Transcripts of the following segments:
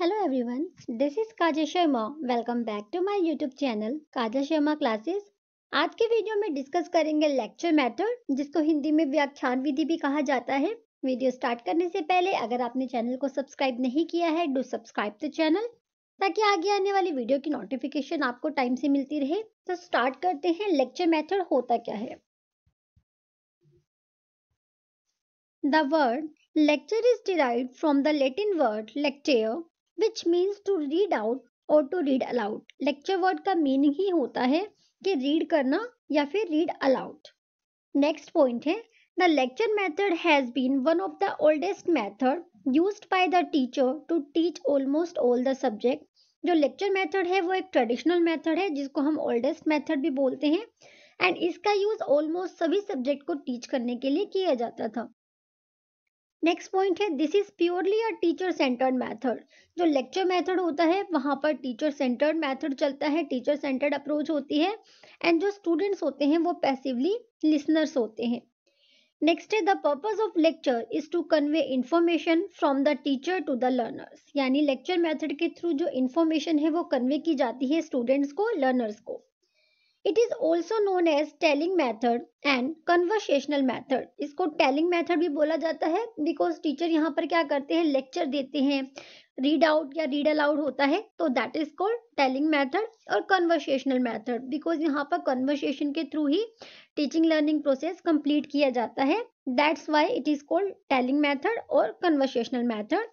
Hello everyone, this is Kajal Sharma. Welcome back to my YouTube channel Kajal Sharma classes. आज के video में discuss करेंगे lecture matter, जिसको हिंदी में व्याख्यान विधि भी कहा जाता है. वीडियो स्टार्ट करने से पहले अगर आपने चैनल को सब्सक्राइब नहीं किया है, डू सब्सक्राइब द चैनल ताकि आगे आने वाली वीडियो की नोटिफिकेशन आपको टाइम से मिलती रहे. तो स्टार्ट करते हैं. लेक्चर मैथड होता क्या है? The word lecture is derived from the Latin word lectare which means to read out or to read aloud. Lecture word का meaning ही होता है कि read करना या फिर read aloud. Next point है, the lecture method has been one of the oldest method used by the teacher to teach almost all the subject. जो lecture method है वो एक traditional method है, जिसको हम oldest method भी बोलते हैं, and इसका use almost सभी subject को teach करने के लिए किया जाता था. नेक्स्ट पॉइंट है, this is purely a teacher centred method. जो लेक्चर मेथड होता है वहां पर टीचर सेंटर्ड मेथड चलता है, टीचर सेंटर्ड अप्रोच होती है, एंड जो स्टूडेंट्स होते हैं वो पैसिवली लिसनर्स होते हैं. नेक्स्ट है, the purpose of lecture is to convey information from the teacher to the learners. यानी लेक्चर मेथड के थ्रू जो इंफॉर्मेशन है वो कन्वे की जाती है स्टूडेंट्स को, लर्नर्स को. It is also known as telling method and conversational method. इसको टेलिंग मैथड भी बोला जाता है, बिकॉज टीचर यहाँ पर क्या करते हैं, लेक्चर देते हैं, रीड आउट या रीड अलाउड होता है, तो that is called telling method. और कन्वर्सेशनल मैथड, बिकॉज यहाँ पर कन्वर्सेशन के थ्रू ही टीचिंग लर्निंग प्रोसेस कंप्लीट किया जाता है, that's why it is called telling method और conversational method.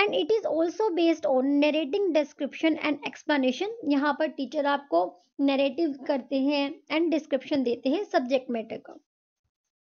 And it is also based on narrating, description and explanation. यहाँ पर टीचर आपको नरेटिव करते हैं एंड डिस्क्रिप्शन देते हैं सब्जेक्ट मैटर का.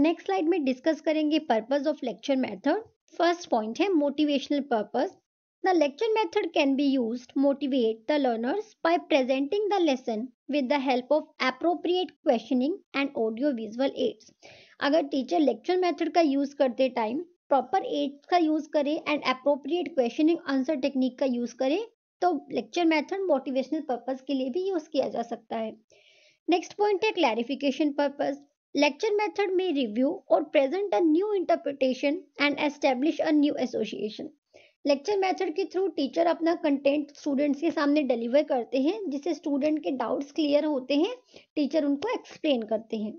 नेक्स्ट स्लाइड में डिस्कस करेंगे purpose of lecture method. First point है motivational purpose. The lecture method can be used motivate the learners by presenting the lesson with the help of appropriate questioning and audio visual aids. अगर teacher lecture method का use करते time proper aids का use करे and appropriate questioning answer technique का use करे, तो lecture method motivational purpose के लिए भी यूज किया जा सकता है. नेक्स्ट पॉइंट है क्लैरिफिकेशन पर्पस. लेक्चर मेथड में रिव्यू और present a new interpretation and establish a new association. Lecture method के थ्रू टीचर अपना कंटेंट स्टूडेंट्स के सामने डिलीवर करते हैं, जिससे स्टूडेंट के डाउट्स क्लियर होते हैं, टीचर उनको एक्सप्लेन करते हैं.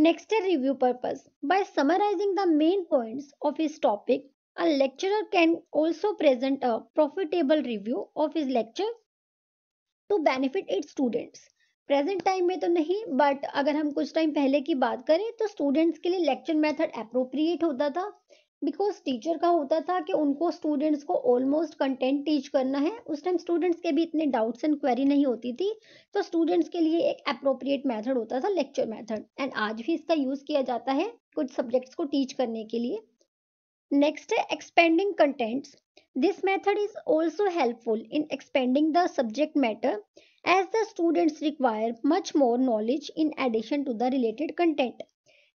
नेक्स्ट है review purpose. By summarising the main points of his topic, a lecturer can also present a profitable review of his lecture to benefit its students. Present time में तो नहीं, but अगर हम कुछ टाइम पहले की बात करें तो students के लिए lecture method appropriate होता था, because teacher का होता था कि उनको students को almost content teach करना है. उस टाइम students के भी इतने doubts and query नहीं होती थी, तो students के लिए एक appropriate method होता था lecture method, and आज भी इसका use किया जाता है कुछ subjects को teach करने के लिए. नेक्स्ट है expanding contents. This method is also helpful in expanding the subject matter as the students require much more knowledge in addition to the related content.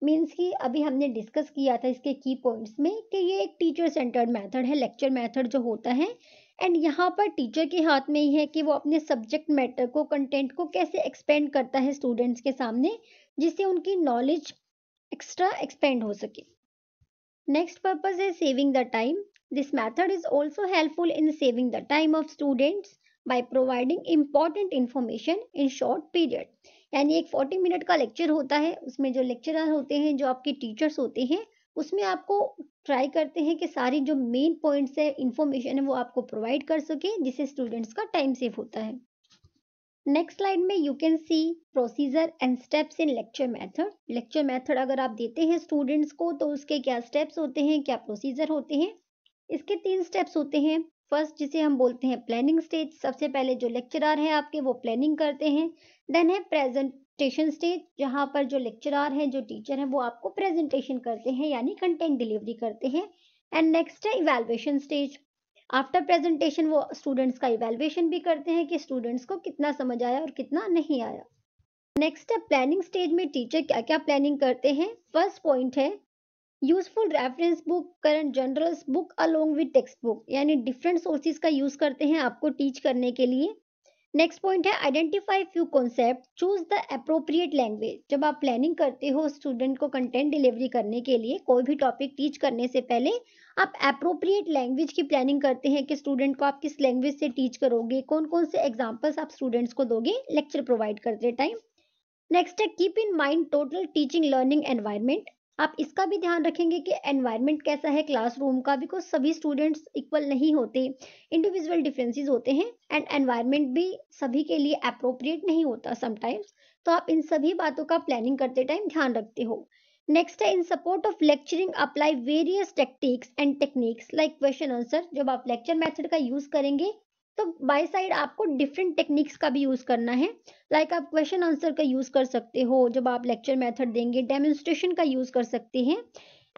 Means कि अभी हमने डिस्कस किया था इसके की पॉइंट्स में कि ये एक टीचर सेंटर्ड मेथड है, लेक्चर मेथड जो होता है, एंड यहाँ पर टीचर के हाथ में ही है कि वो अपने सब्जेक्ट मैटर को, कंटेंट को कैसे एक्सपेंड करता है स्टूडेंट्स के सामने, जिससे उनकी नॉलेज एक्स्ट्रा एक्सपेंड हो सके. Next purpose is saving the time. This method is also helpful in saving the time of students by providing important information in short period. यानी एक 40 मिनट का लेक्चर होता है, उसमें जो लेक्चरर होते हैं, जो आपके टीचर्स होते हैं, उसमें आपको ट्राई करते हैं कि सारी जो मेन पॉइंट्स है, इंफॉर्मेशन है, वो आपको प्रोवाइड कर सके, जिससे स्टूडेंट्स का टाइम सेव होता है. नेक्स्ट स्लाइड में you can see procedure and steps in lecture method. Lecture method अगर आप देते हैं स्टूडेंट्स को तो उसके क्या स्टेप्स होते हैं, क्या प्रोसीजर होते हैं. इसके 3 स्टेप्स होते हैं. फर्स्ट जिसे हम बोलते हैं प्लानिंग स्टेज. सबसे पहले जो लेक्चरर है आपके वो प्लानिंग करते हैं. देन है प्रेजेंटेशन स्टेज, जहाँ पर जो लेक्चरर है, जो टीचर है, वो आपको प्रेजेंटेशन करते हैं, यानी कंटेंट डिलीवरी करते हैं. एंड नेक्स्ट है इवैल्यूएशन स्टेज. आफ्टर प्रेजेंटेशन वो स्टूडेंट्स का इवैल्यूएशन भी करते हैं कि स्टूडेंट्स को कितना समझ आया और कितना नहीं आया. नेक्स्ट है प्लानिंग स्टेज में टीचर क्या क्या प्लानिंग करते हैं. फर्स्ट पॉइंट है useful reference book, current journals book along with text book. यानी डिफरेंट सोर्सेज का यूज करते हैं आपको टीच करने के लिए. नेक्स्ट पॉइंट है identify few concept, choose the appropriate language. जब आप प्लानिंग करते हो स्टूडेंट को कंटेंट डिलीवरी करने के लिए, कोई भी टॉपिक टीच करने से पहले आप एप्रोप्रिएट लैंग्वेज की प्लानिंग करते हैं कि स्टूडेंट को आप किस लैंग्वेज से टीच करोगे, कौन कौन से एग्जाम्पल्स आप स्टूडेंट्स को दोगे लेक्चर प्रोवाइड करते टाइम। नेक्स्ट है keep in mind total teaching learning environment. आप इसका भी ध्यान रखेंगे कि एनवायरनमेंट कैसा है क्लासरूम का, बिकॉज सभी स्टूडेंट्स इक्वल नहीं होते, इंडिविजुअल डिफरेंसेस होते हैं एंड एनवायरनमेंट भी सभी के लिए एप्रोप्रिएट नहीं होता समटाइम्स, तो आप इन सभी बातों का प्लानिंग करते टाइम ध्यान रखते हो। नेक्स्ट है in support of lecturing apply various tactics and techniques like question answer. जब आप लेक्चर मेथड का यूज करेंगे तो बाय साइड आपको डिफरेंट टेक्निक्स का भी यूज करना है, लाइक आप क्वेश्चन आंसर का यूज कर सकते हो जब आप लेक्चर मेथड देंगे, डेमोन्स्ट्रेशन का यूज कर सकते हैं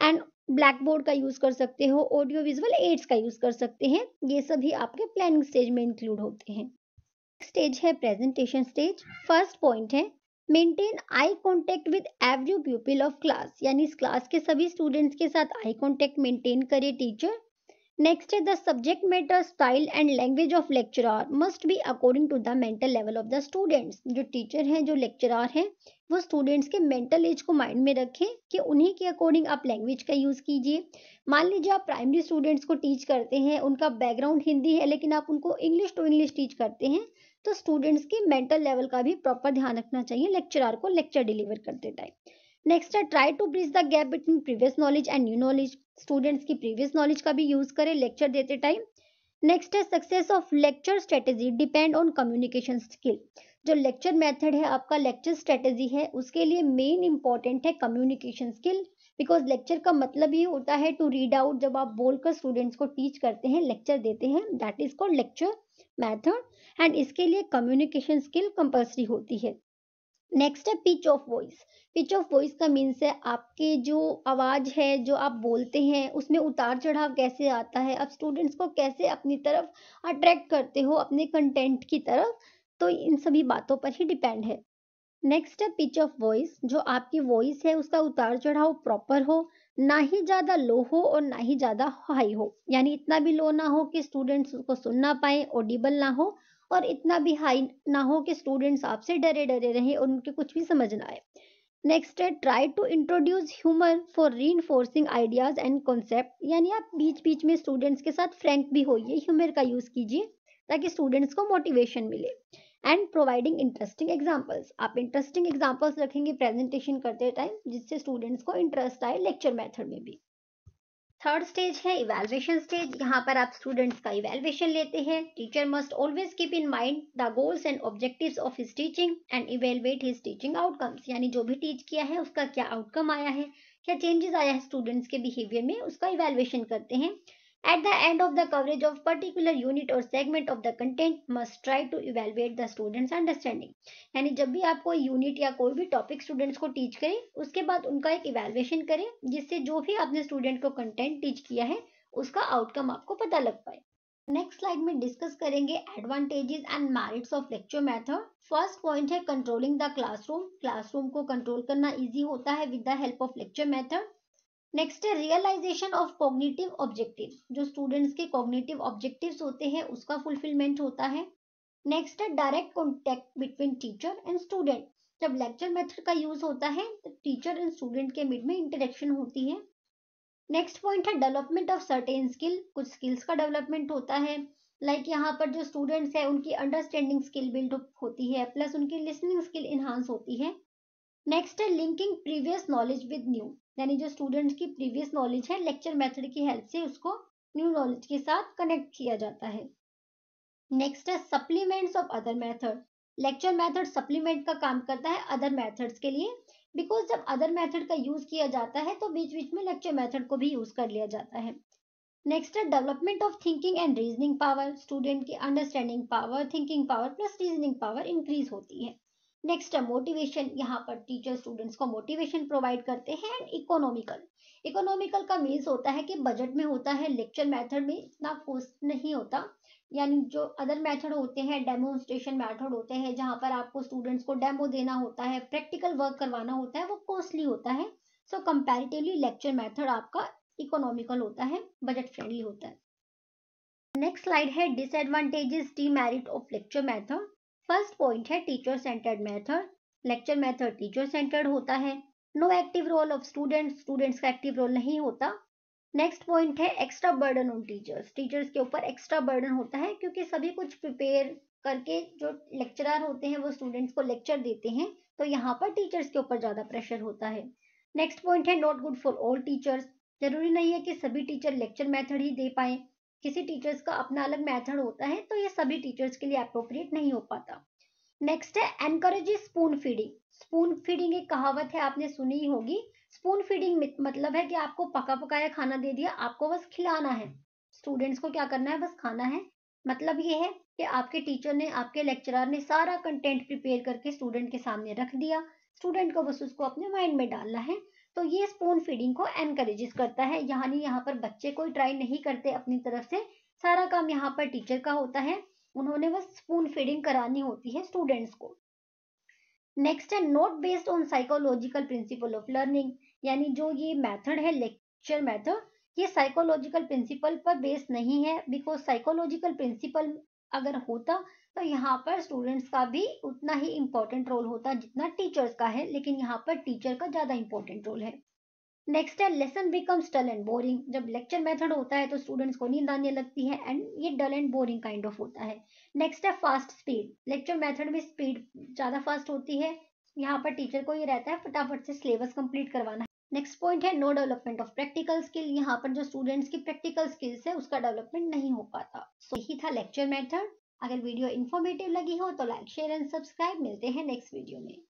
एंड ब्लैक बोर्ड का यूज कर सकते हो, ऑडियो विजुअल एड्स का यूज कर सकते हैं। ये सभी आपके प्लानिंग स्टेज में इंक्लूड होते हैं। स्टेज है प्रेजेंटेशन स्टेज। फर्स्ट पॉइंट है maintain eye contact with every people of class, यानी इस क्लास के सभी स्टूडेंट्स के साथ आई कॉन्टेक्ट मेंटेन करे टीचर। नेक्स्ट है the subject matter style and language of lecturer must be according to the mental level of the students. जो teacher हैं, जो लेक्चरर हैं, वो स्टूडेंट्स के मेंटल एज को माइंड में रखें कि उन्हीं के अकॉर्डिंग आप लैंग्वेज का यूज़ कीजिए। मान लीजिए आप प्राइमरी स्टूडेंट्स को टीच करते हैं, उनका बैकग्राउंड हिंदी है लेकिन आप उनको इंग्लिश टू इंग्लिश टीच करते हैं, तो स्टूडेंट्स के मेंटल लेवल का भी प्रॉपर ध्यान रखना चाहिए लेक्चरर को लेक्चर डिलीवर करते टाइम। नेक्स्ट है try to bridge the gap between previous knowledge and new knowledge, students की प्रीवियस नॉलेज का भी यूज करें लेक्चर देते टाइम। नेक्स्ट है success of lecture strategy depend on communication skill. जो लेक्चर मेथड है आपका, लेक्चर स्ट्रेटेजी है, उसके लिए मेन इंपॉर्टेंट है कम्युनिकेशन स्किल, बिकॉज लेक्चर का मतलब ही होता है टू रीड आउट। जब आप बोलकर स्टूडेंट्स को टीच करते हैं, लेक्चर देते हैं, that is called lecture method and इसके लिए कम्युनिकेशन स्किल कंपल्सरी होती है। नेक्स्ट है pitch of voice. Pitch of voice का मीन्स है आपके जो आवाज़ है, जो आप बोलते हैं, उसमें उतार चढ़ाव कैसे आता है, आप स्टूडेंट्स को कैसे अपनी तरफ अट्रैक्ट करते हो अपने कंटेंट की तरफ, तो इन सभी बातों पर ही डिपेंड है। नेक्स्ट है पिच ऑफ वॉइस, जो आपकी वॉइस है उसका उतार चढ़ाव प्रॉपर हो, ना ही ज़्यादा लो हो और ना ही ज़्यादा हाई हो, यानी इतना भी लो ना हो कि स्टूडेंट्स उसको सुन ना पाए, ऑडिबल ना हो, और इतना भी हाई ना हो कि स्टूडेंट्स आपसे डरे डरे रहें और उनके कुछ भी समझ ना आए। नेक्स्ट है try to introduce humour for reinforcing ideas and concept, यानी आप बीच बीच में स्टूडेंट्स के साथ फ्रैंक भी होइए, ह्यूमर का यूज कीजिए ताकि स्टूडेंट्स को मोटिवेशन मिले। एंड प्रोवाइडिंग इंटरेस्टिंग एग्जाम्पल्स, आप इंटरेस्टिंग एग्जाम्पल्स रखेंगे प्रेजेंटेशन करते टाइम जिससे स्टूडेंट्स को इंटरेस्ट आए लेक्चर मेथड में भी। थर्ड स्टेज है इवैल्यूएशन स्टेज। यहाँ पर आप स्टूडेंट्स का इवैल्यूएशन लेते हैं। Teacher must always keep in mind the goals and objectives of his teaching and evaluate his teaching outcomes, यानी जो भी टीच किया है उसका क्या आउटकम आया है, क्या चेंजेस आया है स्टूडेंट्स के बिहेवियर में, उसका इवैल्यूएशन करते हैं। At the end of the coverage of particular unit और segment of the content must try to evaluate the students understanding, यानी जब भी आप कोई यूनिट या कोई भी टॉपिक स्टूडेंट्स को टीच करें उसके बाद उनका एक इवैल्यूएशन करें जिससे जो भी आपने स्टूडेंट को कंटेंट टीच किया है उसका आउटकम आपको पता लग पाए। नेक्स्ट स्लाइड में डिस्कस करेंगे advantages and merits of lecture method. First point है कंट्रोलिंग द क्लासरूम। क्लासरूम को कंट्रोल करना ईजी होता है with the help of lecture method. Next है रियलाइजेशन ऑफ कॉग्निटिव ऑब्जेक्टिव्स, जो स्टूडेंट्स के कॉग्निटिव ऑब्जेक्टिव्स होते हैं उसका फुलफिलमेंट होता है। नेक्स्ट है direct contact between teacher and student. जब लेक्चर मेथड का यूज होता है तो टीचर एंड स्टूडेंट के बीच में इंटरेक्शन होती है। नेक्स्ट पॉइंट है डेवलपमेंट ऑफ सर्टेन स्किल, कुछ स्किल्स का डेवलपमेंट होता है, लाइक यहाँ पर जो स्टूडेंट्स है उनकी अंडरस्टैंडिंग स्किल बिल्ड होती है प्लस उनकी लिसनिंग स्किल इन्हांस होती है। नेक्स्ट है linking previous knowledge with new, यानी जो स्टूडेंट्स की प्रीवियस नॉलेज है लेक्चर मेथड की हेल्प से उसको न्यू नॉलेज के साथ कनेक्ट किया जाता है। नेक्स्ट है supplements of other method. Lecture method supplement का काम करता है अदर मेथड्स के लिए, बिकॉज जब अदर मेथड का यूज किया जाता है तो बीच बीच में लेक्चर मेथड को भी यूज कर लिया जाता है। नेक्स्ट है development of thinking and reasoning power. Student की understanding power, thinking power plus reasoning power increase होती है। नेक्स्ट है मोटिवेशन। यहाँ पर टीचर स्टूडेंट्स को मोटिवेशन प्रोवाइड करते हैं। एंड इकोनॉमिकल का मीन्स होता है कि बजट में होता है, लेक्चर मेथड में इतना कॉस्ट नहीं होता, यानी जो अदर मेथड होते हैं डेमोन्स्ट्रेशन मेथड होते हैं जहाँ पर आपको स्टूडेंट्स को डेमो देना होता है, प्रैक्टिकल वर्क करवाना होता है, वो कॉस्टली होता है। सो कंपैरेटिवली लेक्चर मेथड आपका इकोनॉमिकल होता है, बजट फ्रेंडली होता है। नेक्स्ट स्लाइड है disadvantages demerit of lecture method. First point है teacher centred method. Lecture method teacher centred होता है, no active role of students का एक्टिव रोल नहीं होता। नेक्स्ट पॉइंट है एक्स्ट्रा बर्डन ऑन टीचर्स के ऊपर एक्स्ट्रा बर्डन होता है क्योंकि सभी कुछ प्रिपेयर करके जो लेक्चरर होते हैं वो स्टूडेंट्स को लेक्चर देते हैं, तो यहाँ पर टीचर्स के ऊपर ज़्यादा प्रेशर होता है। नेक्स्ट पॉइंट है not good for all teachers. जरूरी नहीं है कि सभी टीचर लेक्चर मेथड ही दे पाए, किसी टीचर्स का अपना अलग मेथड होता है, तो ये सभी टीचर्स के लिए अप्रोप्रिएट नहीं हो पाता। नेक्स्ट है encourage spoon feeding. Spoon feeding एक कहावत है, आपने सुनी ही होगी। स्पून फीडिंग मतलब है कि आपको पका पकाया खाना दे दिया, आपको बस खिलाना है, स्टूडेंट्स को क्या करना है, बस खाना है। मतलब ये है कि आपके टीचर ने, आपके लेक्चरर ने सारा कंटेंट प्रिपेयर करके स्टूडेंट के सामने रख दिया, स्टूडेंट को बस उसको अपने माइंड में डालना है, तो ये स्पून फीडिंग को एनकरेजेस करता है। यानी यहाँ पर बच्चे कोई ट्राई नहीं करते अपनी तरफ से, सारा काम यहाँ पर टीचर का होता है, उन्होंने बस स्पून फीडिंग करानी होती है स्टूडेंट्स को। नेक्स्ट है not based on psychological principle of learning. यानी जो ये मेथड है लेक्चर मेथड, ये साइकोलॉजिकल प्रिंसिपल पर बेस्ड नहीं है, बिकॉज साइकोलॉजिकल प्रिंसिपल अगर होता तो यहाँ पर स्टूडेंट्स का भी उतना ही इम्पोर्टेंट रोल होता जितना टीचर्स का है, लेकिन यहाँ पर टीचर का ज़्यादा इम्पोर्टेंट रोल है। नेक्स्ट है lesson becomes dull and boring. जब लेक्चर मेथड होता है तो स्टूडेंट्स को नींद आने लगती है एंड ये dull and boring kind of होता है। नेक्स्ट है फास्ट स्पीड। लेक्चर मेथड में स्पीड ज़्यादा फास्ट होती है, यहाँ पर टीचर को ये रहता है फटाफट से सिलेबस कंप्लीट करवाना है। नेक्स्ट पॉइंट है no development of practical skill. यहाँ पर जो स्टूडेंट्स की प्रैक्टिकल स्किल्स है उसका डेवलपमेंट नहीं हो पाता। सो यही था लेक्चर मेथड। अगर वीडियो इन्फॉर्मेटिव लगी हो तो लाइक शेयर एंड सब्सक्राइब। मिलते हैं नेक्स्ट वीडियो में।